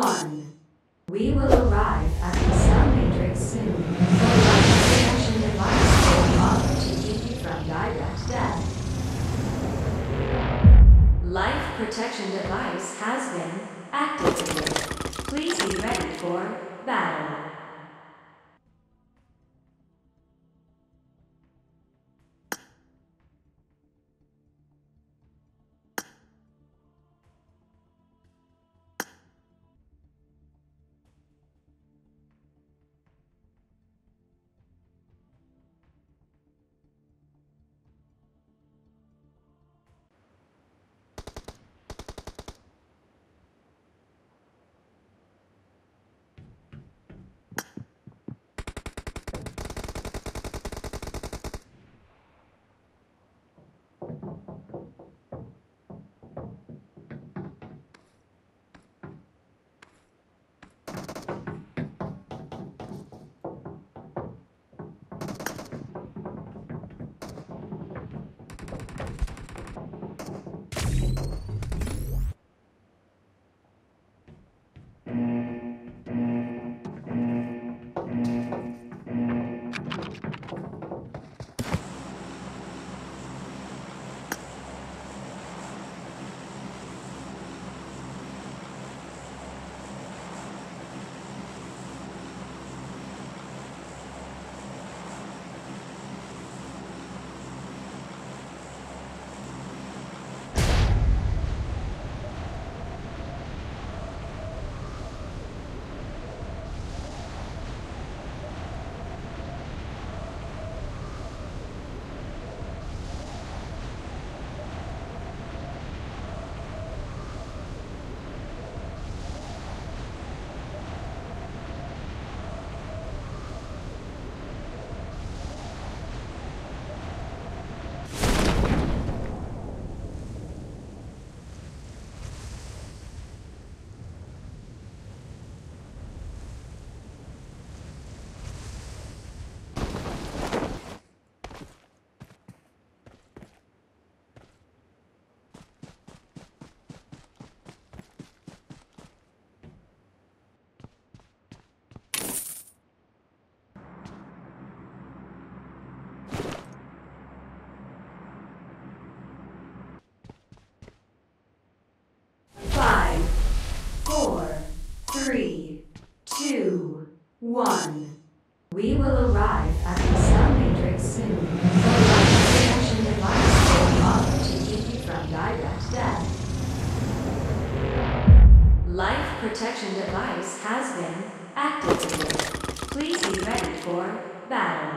1. We will arrive at the cell matrix soon. The life protection device will offer to keep you from direct death. Life protection device has been activated. Please be ready for battle. We will arrive at the cell matrix soon. The life protection device will offer to keep you from direct death. Life protection device has been activated. Please be ready for battle.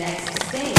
Next mercy!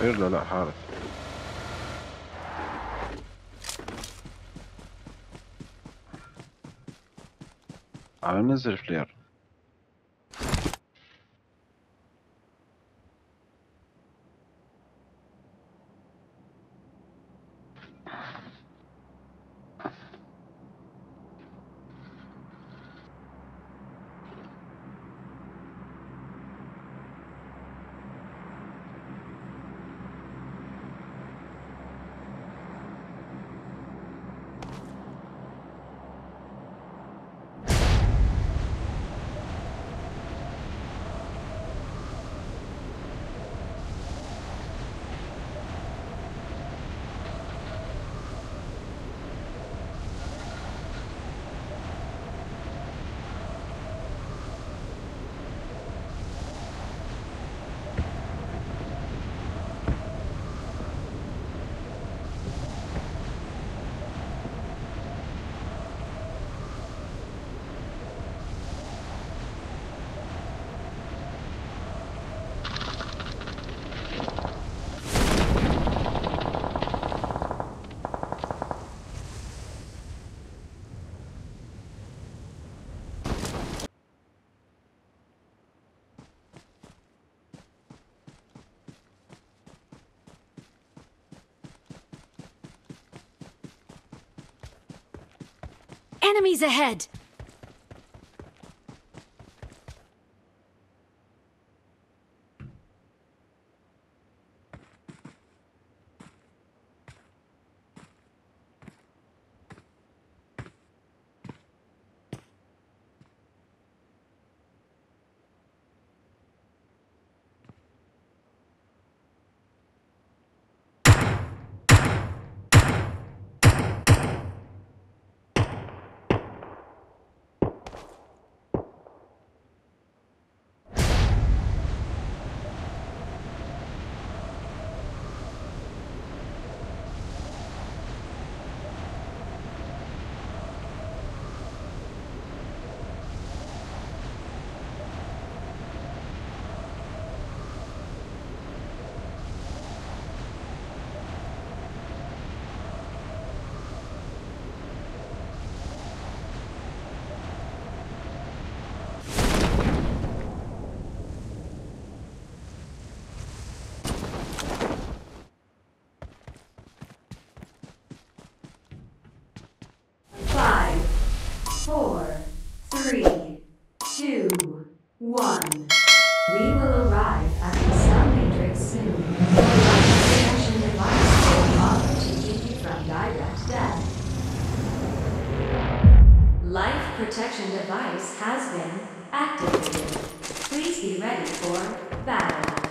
طير له لا حارس عم ننزل فلير Enemies ahead! protection device has been activated. Please be ready for battle.